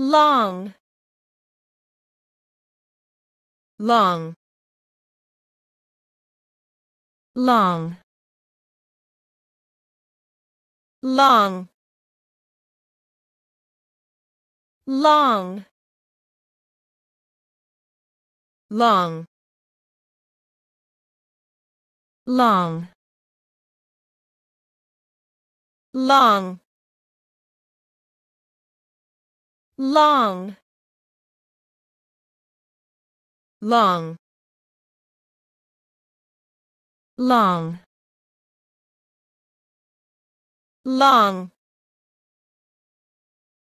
long, long, long, long, long, long, long, long, long, long, long, long,